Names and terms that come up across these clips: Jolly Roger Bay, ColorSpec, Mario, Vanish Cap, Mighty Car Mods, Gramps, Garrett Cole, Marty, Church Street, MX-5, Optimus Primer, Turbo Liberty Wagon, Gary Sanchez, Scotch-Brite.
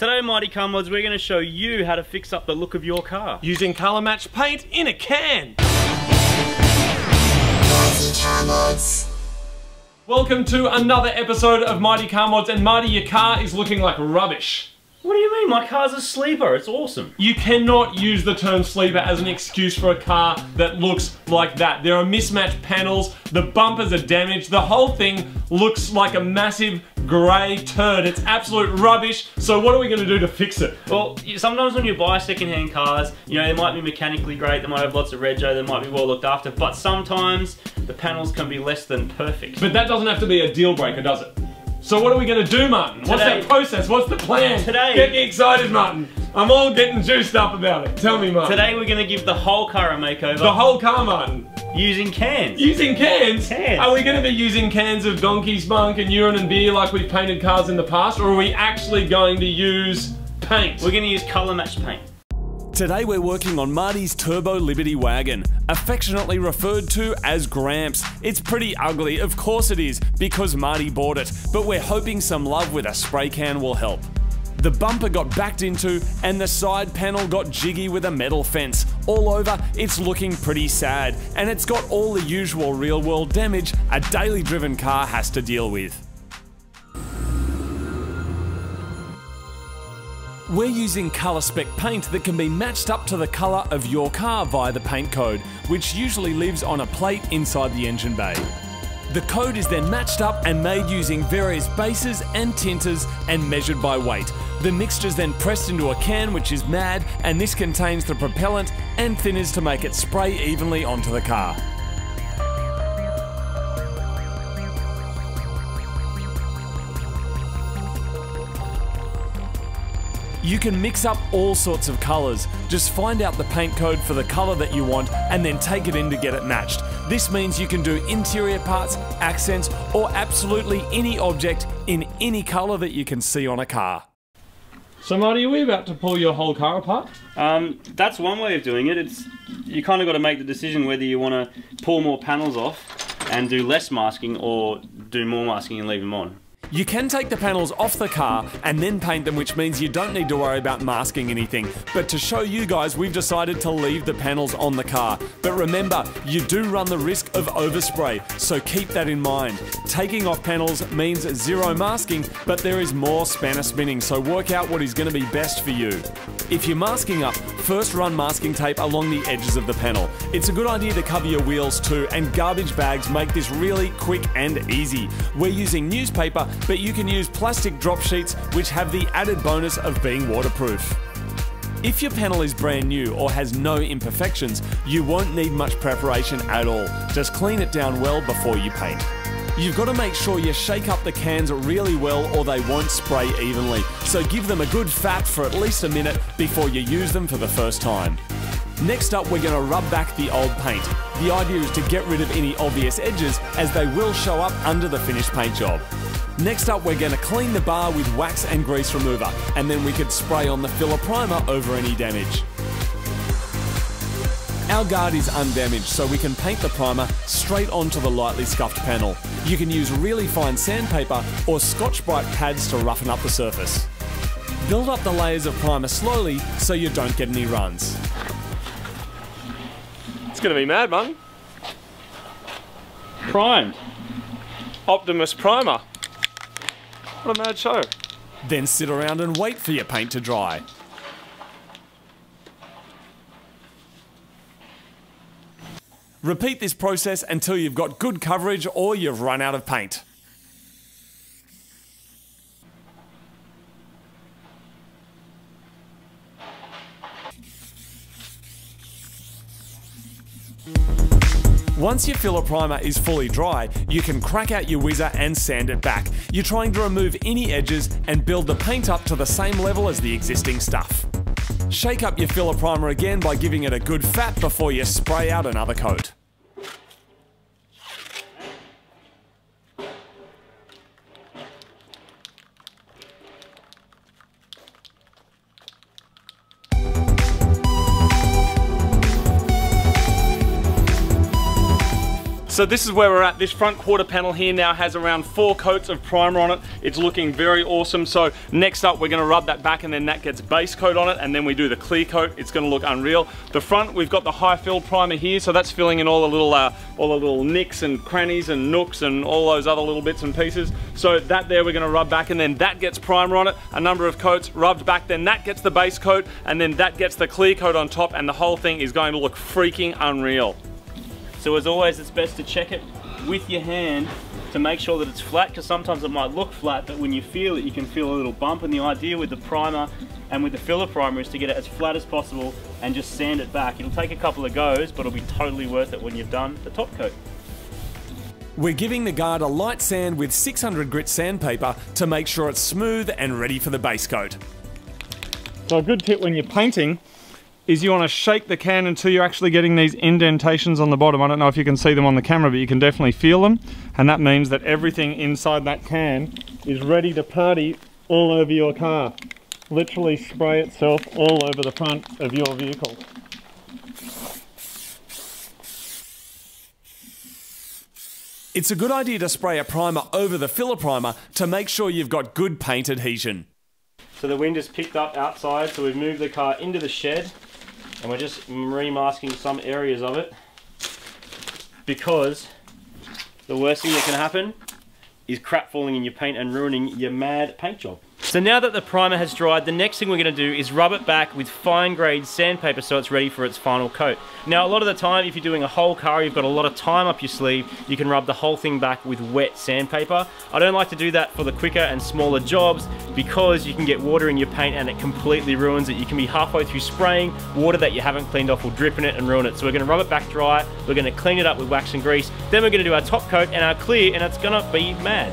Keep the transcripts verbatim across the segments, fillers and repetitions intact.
Today, Mighty Car Mods, we're going to show you how to fix up the look of your car using color match paint in a can. Mighty Car Mods. Welcome to another episode of Mighty Car Mods, and Marty, your car is looking like rubbish. What do you mean? My car's a sleeper. It's awesome. You cannot use the term sleeper as an excuse for a car that looks like that. There are mismatched panels, the bumpers are damaged, the whole thing looks like a massive grey turd. It's absolute rubbish. So what are we going to do to fix it? Well, sometimes when you buy second-hand cars, you know, they might be mechanically great, they might have lots of rego, they might be well looked after, but sometimes the panels can be less than perfect. But that doesn't have to be a deal breaker, does it? So what are we going to do, Martin? Today, what's that process? What's the plan? Today, get me excited, Martin. I'm all getting juiced up about it. Tell me, Martin. Today we're going to give the whole car a makeover. The whole car, Martin. Using cans. Using cans? Cans. Are we going to be using cans of donkey's bunk and urine and beer like we've painted cars in the past, or are we actually going to use paint? We're going to use colour match paint. Today we're working on Marty's Turbo Liberty Wagon, affectionately referred to as Gramps. It's pretty ugly, of course it is, because Marty bought it, but we're hoping some love with a spray can will help. The bumper got backed into and the side panel got jiggy with a metal fence. All over, it's looking pretty sad, and it's got all the usual real-world damage a daily driven car has to deal with. We're using ColorSpec paint that can be matched up to the colour of your car via the paint code, which usually lives on a plate inside the engine bay. The code is then matched up and made using various bases and tinters and measured by weight. The mixture is then pressed into a can, which is mad, and this contains the propellant and thinners to make it spray evenly onto the car. You can mix up all sorts of colours. Just find out the paint code for the colour that you want and then take it in to get it matched. This means you can do interior parts, accents, or absolutely any object in any colour that you can see on a car. So Marty, are we about to pull your whole car apart? Um, that's one way of doing it. It's, you kind of got to make the decision whether you want to pull more panels off and do less masking, or do more masking and leave them on. You can take the panels off the car and then paint them, which means you don't need to worry about masking anything. But to show you guys, we've decided to leave the panels on the car. But remember, you do run the risk of overspray, so keep that in mind. Taking off panels means zero masking, but there is more spanner spinning, so work out what is going to be best for you. If you're masking up, first run masking tape along the edges of the panel. It's a good idea to cover your wheels too, and garbage bags make this really quick and easy. We're using newspaper, but you can use plastic drop sheets, which have the added bonus of being waterproof. If your panel is brand new or has no imperfections, you won't need much preparation at all. Just clean it down well before you paint. You've got to make sure you shake up the cans really well or they won't spray evenly, so give them a good fat for at least a minute before you use them for the first time. Next up, we're going to rub back the old paint. The idea is to get rid of any obvious edges, as they will show up under the finished paint job. Next up, we're going to clean the bar with wax and grease remover, and then we could spray on the filler primer over any damage. Our guard is undamaged, so we can paint the primer straight onto the lightly scuffed panel. You can use really fine sandpaper or Scotch-Brite pads to roughen up the surface. Build up the layers of primer slowly so you don't get any runs. It's going to be mad, man. Primed. Optimus Primer. What a mad show. Then sit around and wait for your paint to dry. Repeat this process until you've got good coverage or you've run out of paint. Once your filler primer is fully dry, you can crack out your whizzer and sand it back. You're trying to remove any edges and build the paint up to the same level as the existing stuff. Shake up your filler primer again by giving it a good fat before you spray out another coat. So this is where we're at. This front quarter panel here now has around four coats of primer on it. It's looking very awesome. So next up, we're gonna rub that back and then that gets base coat on it, and then we do the clear coat. It's gonna look unreal. The front, we've got the high fill primer here, so that's filling in all the little uh, all the little nicks and crannies and nooks and all those other little bits and pieces. So that there we're gonna rub back and then that gets primer on it, a number of coats rubbed back, then that gets the base coat and then that gets the clear coat on top, and the whole thing is going to look freaking unreal. So as always, it's best to check it with your hand to make sure that it's flat, because sometimes it might look flat, but when you feel it, you can feel a little bump. And the idea with the primer and with the filler primer is to get it as flat as possible and just sand it back. It'll take a couple of goes, but it'll be totally worth it when you've done the top coat. We're giving the guard a light sand with six hundred grit sandpaper to make sure it's smooth and ready for the base coat. So a good tip when you're painting is you want to shake the can until you're actually getting these indentations on the bottom. I don't know if you can see them on the camera, but you can definitely feel them. And that means that everything inside that can is ready to party all over your car. Literally spray itself all over the front of your vehicle. It's a good idea to spray a primer over the filler primer to make sure you've got good paint adhesion. So the wind is picked up outside, so we've moved the car into the shed. And we're just remasking some areas of it, because the worst thing that can happen is crap falling in your paint and ruining your mad paint job. So now that the primer has dried, the next thing we're going to do is rub it back with fine grade sandpaper so it's ready for its final coat. Now a lot of the time, if you're doing a whole car, you've got a lot of time up your sleeve, you can rub the whole thing back with wet sandpaper. I don't like to do that for the quicker and smaller jobs, because you can get water in your paint and it completely ruins it. You can be halfway through spraying, water that you haven't cleaned off will drip in it and ruin it. So we're going to rub it back dry, we're going to clean it up with wax and grease, then we're going to do our top coat and our clear, and it's going to be mad.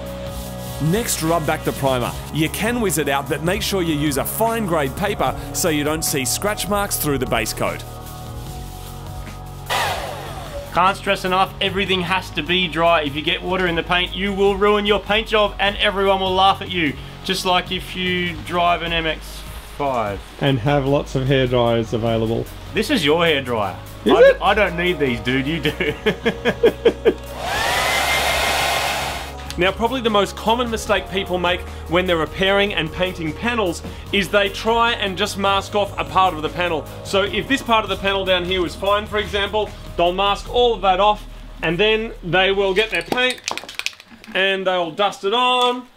Next, rub back the primer. You can whiz it out, but make sure you use a fine grade paper so you don't see scratch marks through the base coat. Can't stress enough, everything has to be dry. If you get water in the paint, you will ruin your paint job and everyone will laugh at you. Just like if you drive an M X five. And have lots of hair dryers available. This is your hair dryer. Is I, it? I don't need these, dude, you do. Now, probably the most common mistake people make when they're repairing and painting panels is they try and just mask off a part of the panel. So if this part of the panel down here was fine, for example, they'll mask all of that off, and then they will get their paint and they'll dust it on.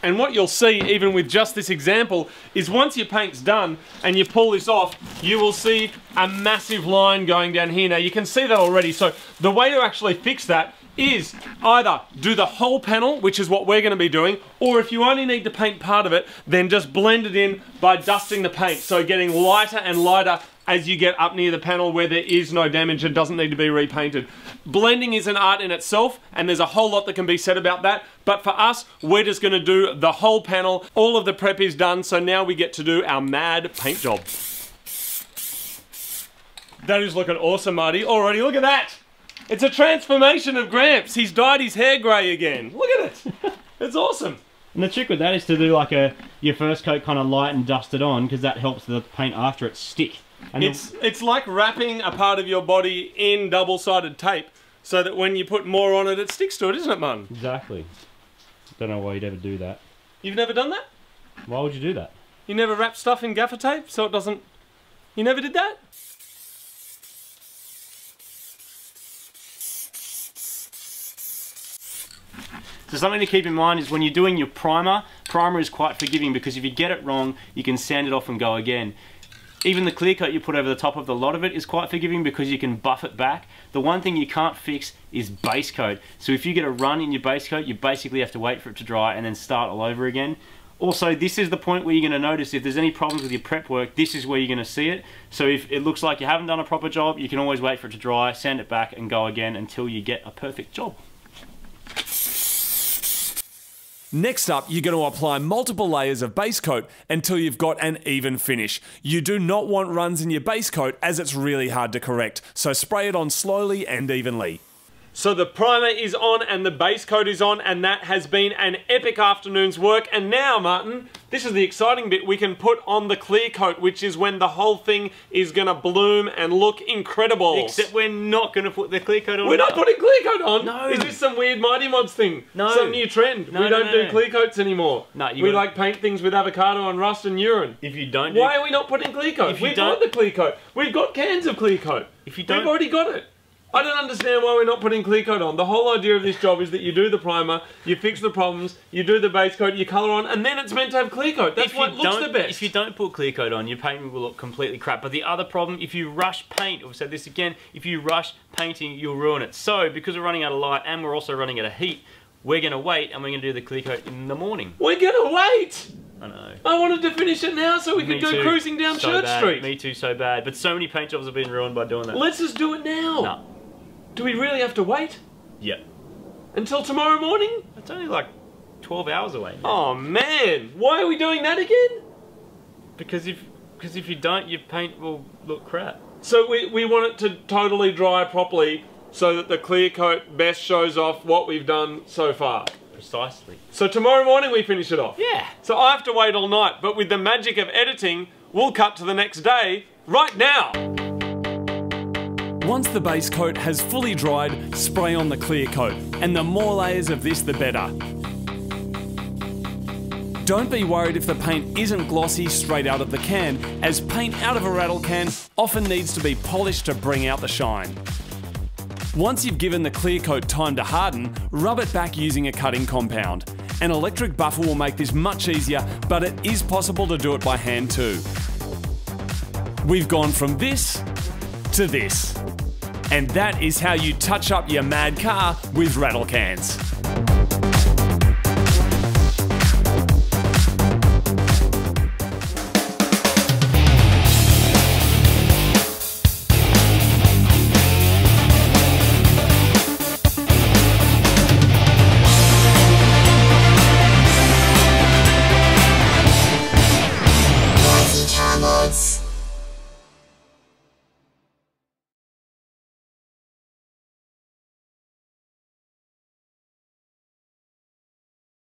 And what you'll see, even with just this example, is once your paint's done and you pull this off, you will see a massive line going down here. Now, you can see that already. So the way to actually fix that is either do the whole panel, which is what we're going to be doing, or if you only need to paint part of it, then just blend it in by dusting the paint. So getting lighter and lighter as you get up near the panel where there is no damage and doesn't need to be repainted. Blending is an art in itself, and there's a whole lot that can be said about that, but for us, we're just gonna do the whole panel. All of the prep is done, so now we get to do our mad paint job. That is looking awesome, Marty. Already, look at that. It's a transformation of Gramps. He's dyed his hair gray again. Look at it, it's awesome. And the trick with that is to do like a, your first coat kind of light and dust it on, because that helps the paint after it stick. And it's it's like wrapping a part of your body in double-sided tape so that when you put more on it, it sticks to it, isn't it, Mun? Exactly. Don't know why you'd ever do that. You've never done that? Why would you do that? You never wrap stuff in gaffer tape so it doesn't... You never did that? So something to keep in mind is when you're doing your primer, primer is quite forgiving, because if you get it wrong, you can sand it off and go again. Even the clear coat you put over the top of the lot of it is quite forgiving, because you can buff it back. The one thing you can't fix is base coat. So if you get a run in your base coat, you basically have to wait for it to dry and then start all over again. Also, this is the point where you're going to notice if there's any problems with your prep work, this is where you're going to see it. So if it looks like you haven't done a proper job, you can always wait for it to dry, sand it back and go again until you get a perfect job. Next up, you're going to apply multiple layers of base coat until you've got an even finish. You do not want runs in your base coat, as it's really hard to correct, so spray it on slowly and evenly. So the primer is on and the base coat is on, and that has been an epic afternoon's work. And now, Martin, this is the exciting bit. We can put on the clear coat, which is when the whole thing is gonna bloom and look incredible. Except we're not gonna put the clear coat on. We're now. not putting clear coat on. No. Is this some weird Mighty Mods thing? No. Some new trend. No, we no, don't no, do no. clear coats anymore. No, you we wouldn't. like paint things with avocado and rust and urine. If you don't, why do... are we not putting clear coat? If we got the clear coat. We've got cans of clear coat. If you don't, we've already got it. I don't understand why we're not putting clear coat on. The whole idea of this job is that you do the primer, you fix the problems, you do the base coat, you colour on, and then it's meant to have clear coat. That's why it looks the best. If you don't put clear coat on, your painting will look completely crap. But the other problem, if you rush paint, I've said this again, if you rush painting, you'll ruin it. So, because we're running out of light and we're also running out of heat, we're going to wait and we're going to do the clear coat in the morning. We're going to wait! I know. I wanted to finish it now so we could go cruising down Church Street. Me too, so bad. But so many paint jobs have been ruined by doing that. Let's just do it now. No. Do we really have to wait? Yeah. Until tomorrow morning? It's only like twelve hours away now. Oh man, why are we doing that again? Because if because if you don't, your paint will look crap. So we, we want it to totally dry properly so that the clear coat best shows off what we've done so far. Precisely. So tomorrow morning we finish it off? Yeah. So I have to wait all night, but with the magic of editing, we'll cut to the next day right now. Once the base coat has fully dried, spray on the clear coat, and the more layers of this the better. Don't be worried if the paint isn't glossy straight out of the can, as paint out of a rattle can often needs to be polished to bring out the shine. Once you've given the clear coat time to harden, rub it back using a cutting compound. An electric buffer will make this much easier, but it is possible to do it by hand too. We've gone from this to this. And that is how you touch up your mad car with rattle cans.